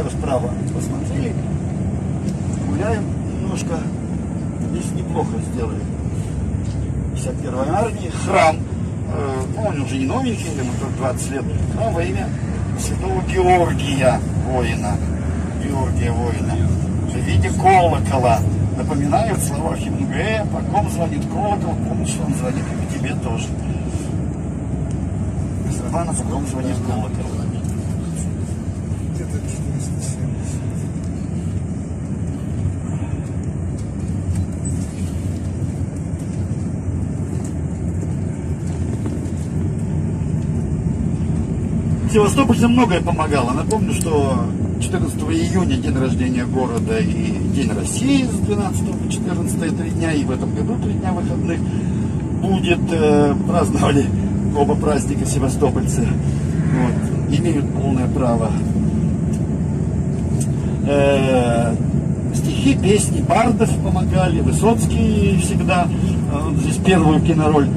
еще раз вправо посмотрели, гуляем немножко, здесь неплохо сделали. 51-й армии, храм, ну, он уже не новенький, ему только 20 лет, храм во имя святого Георгия воина, в виде колокола, напоминает слова Хемингуэя, по ком звонит колокол, помню, что он звонит и по тебе тоже. Сарбанов, по ком звонит колокол. Где-то 470. Севастопольцам многое помогало. Напомню, что 14 июня день рождения города и День России с 12 по 14 3 дня, и в этом году 3 дня выходных будет, праздновали оба праздника севастопольцы. Вот. Имеют полное право. Стихи, песни бардов помогали, Высоцкий всегда, здесь первую кинороль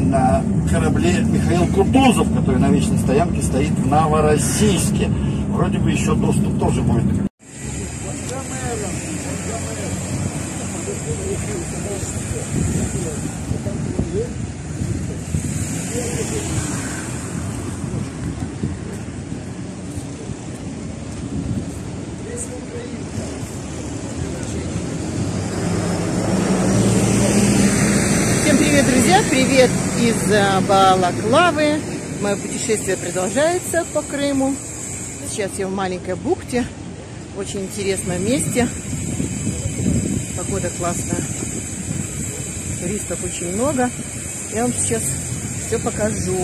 на корабле Михаил Кутузов, который на вечной стоянке стоит в Новороссийске. Вроде бы еще доступ тоже будет. Друзья, привет из Балаклавы. Мое путешествие продолжается по Крыму. Сейчас я в маленькой бухте, в очень интересном месте. Погода классная. Туристов очень много. Я вам сейчас все покажу.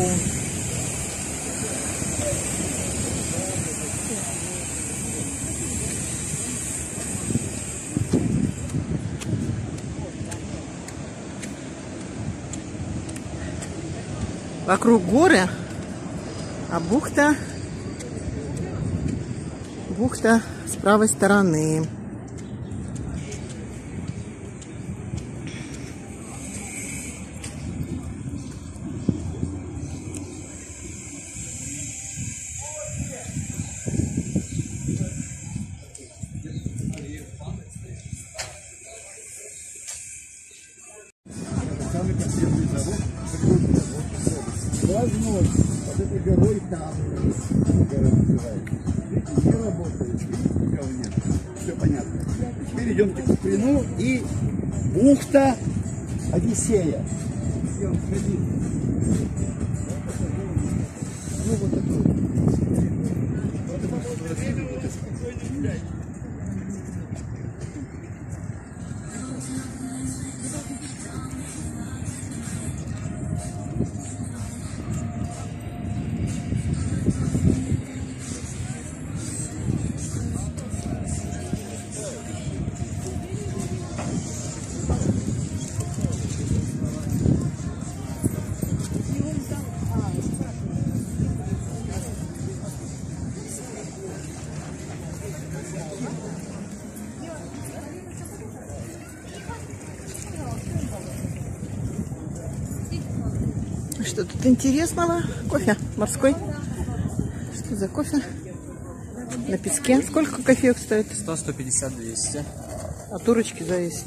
Вокруг горы, а бухта с правой стороны. Вот этой горой там, гора называется. Здесь не работает, никого нет. Все понятно. Теперь идем к Крыму и бухта Одиссея. Ну вот такой. Что тут интересного? Кофе морской. Что за кофе? На песке. Сколько кофеек стоит? 100, 150, 200. А турочки зависит?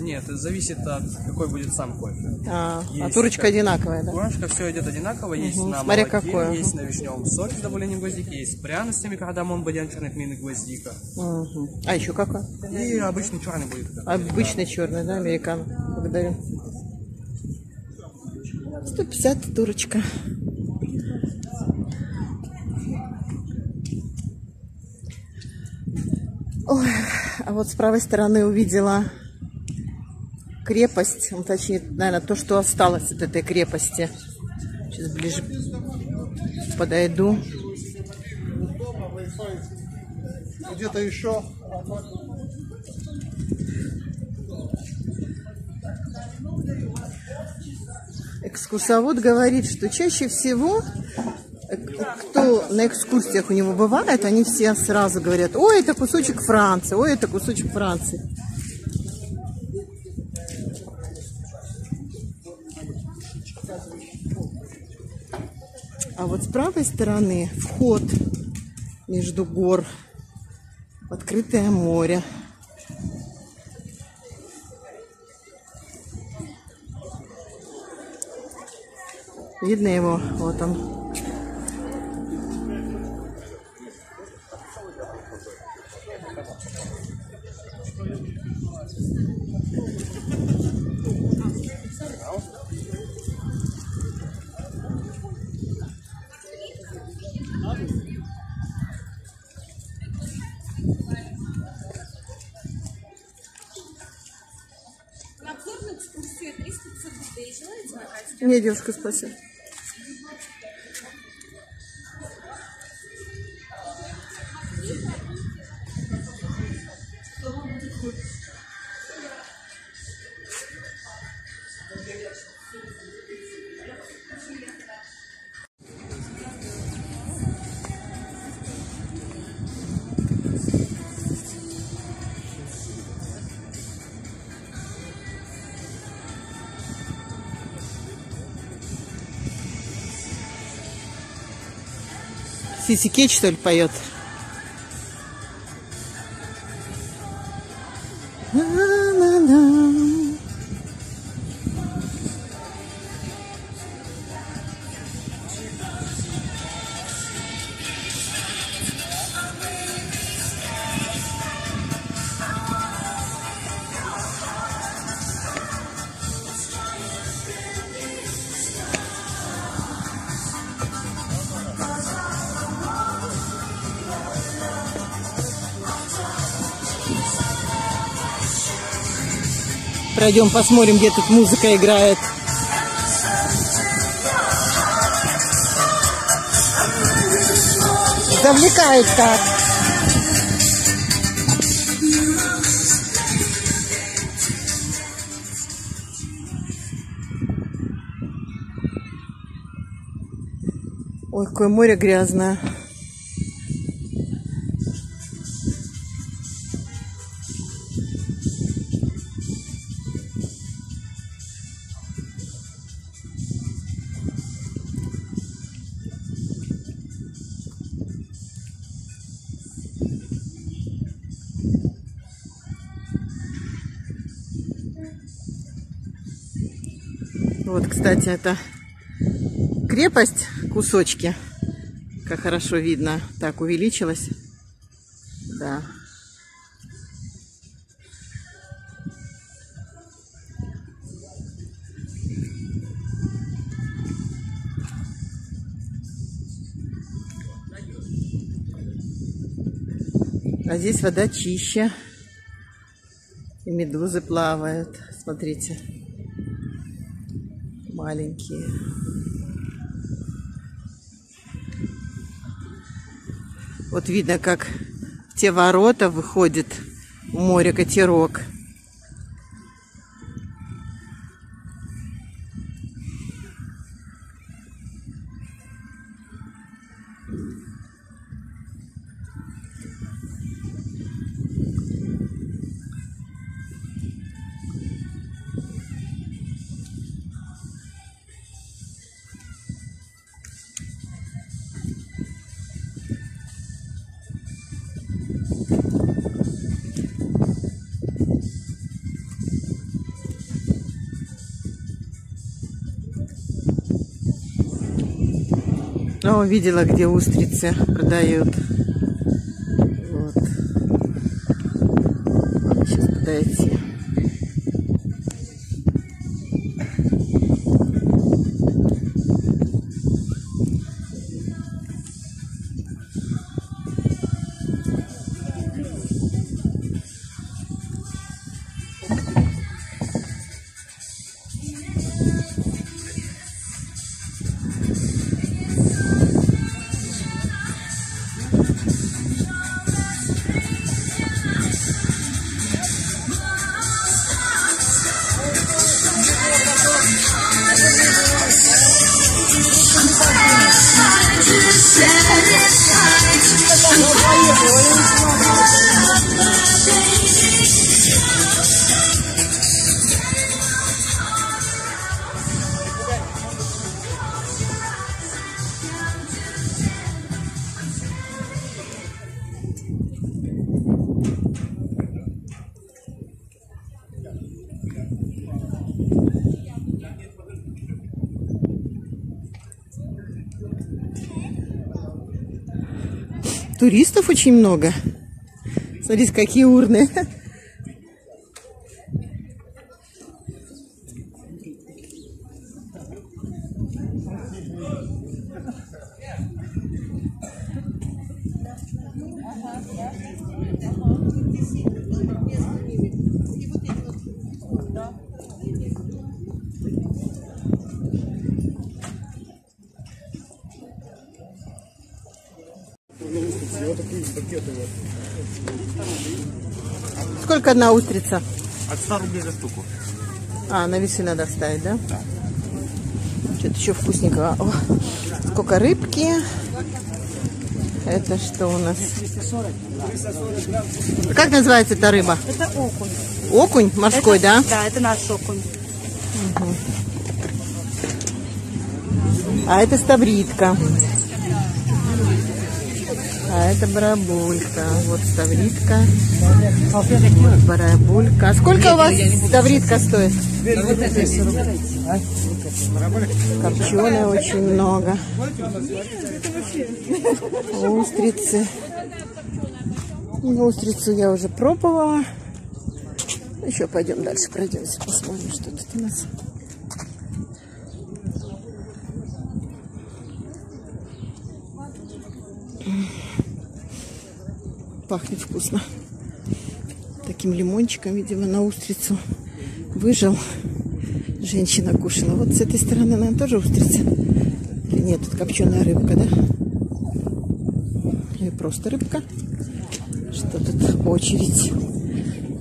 Нет, зависит от какой будет сам кофе. А турочка одинаковая, да? Турочка все идет одинаково. Есть на молоке, есть на вишневом соке с добавлением гвоздики, есть с пряностями, кардамон, бадьян, черный тмин и гвоздика. А еще какая? И обычный черный будет. Обычный черный, да, американо. Благодарю. 150 турочка. Ой, а вот с правой стороны увидела крепость, ну, точнее, наверное, то, что осталось от этой крепости. Сейчас ближе подойду. Где-то еще. Экскурсовод говорит, что чаще всего, кто на экскурсиях у него бывает, они все сразу говорят: ой, это кусочек Франции, ой, это кусочек Франции. А вот с правой стороны вход между гор, в открытое море. Видно его, вот он. Мне девушка спасибо. Сисикет, что ли, поет? Пройдем, посмотрим, где тут музыка играет. Завлекает так. Ой, какое море грязное. Вот, кстати, это крепость, кусочки, как хорошо видно, так увеличилась. Да. А здесь вода чище, и медузы плавают, смотрите. Маленькие. Вот видно, как в те ворота выходит в море катерок. Но видела, где устрицы продают. Вот. Надо сейчас подойти. Туристов очень много. Смотрите, какие урны. Сколько одна устрица? От 100 рублей за штуку. А, на весы надо ставить, да? Да. Что-то еще вкусненького. О, сколько рыбки. Это что у нас? 340. Как называется эта рыба? Это окунь. Окунь морской, это, да? Да, это наш окунь. Угу. А это ставридка. А это барабулька. Вот ставридка. Вот барабулька. А сколько у вас ставридка стоит? 240. Копченая очень много. Устрицы. Устрицу я уже пробовала. Еще пойдем дальше, пройдемся, посмотрим, что тут у нас. Пахнет вкусно. Таким лимончиком, видимо, на устрицу выжил. Женщина кушала. Вот с этой стороны, наверное, тоже устрица. Или нет, тут копченая рыбка, да? Или просто рыбка. Что тут? Очередь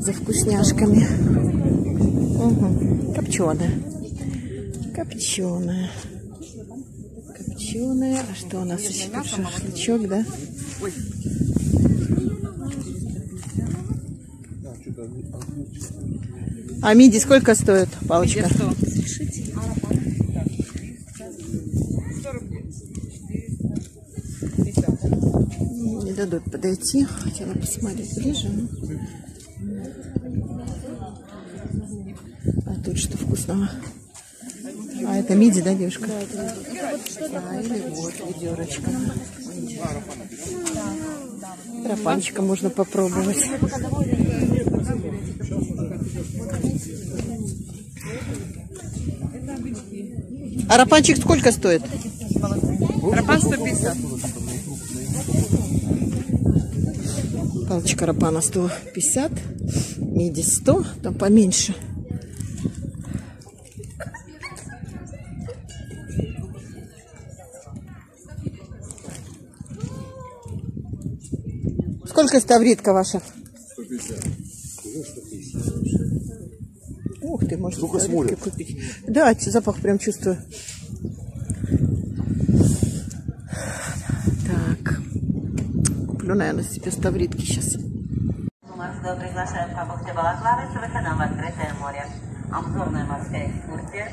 за вкусняшками. Угу. Копченая. Копченая. Копченая. А что у нас еще? Шашлычок, да? А миди сколько стоит, палочка? 100. Не дадут подойти. Хотела посмотреть ближе. А тут что вкусного? А это миди, да, девушка? А, или вот ведерочка. Тропанчика можно попробовать. А рапанчик сколько стоит? Рапан 150. Палочка рапана 150, миди 100, там поменьше. Сколько ставридка ваша? 150. Ух ты, можно ставридки купить. Да, запах прям чувствую. Так. Куплю, наверное, себе ставридки сейчас. Мы вас приглашаем по бухте Балаклавы с выходом в открытое море. Обзорная морская экскурсия.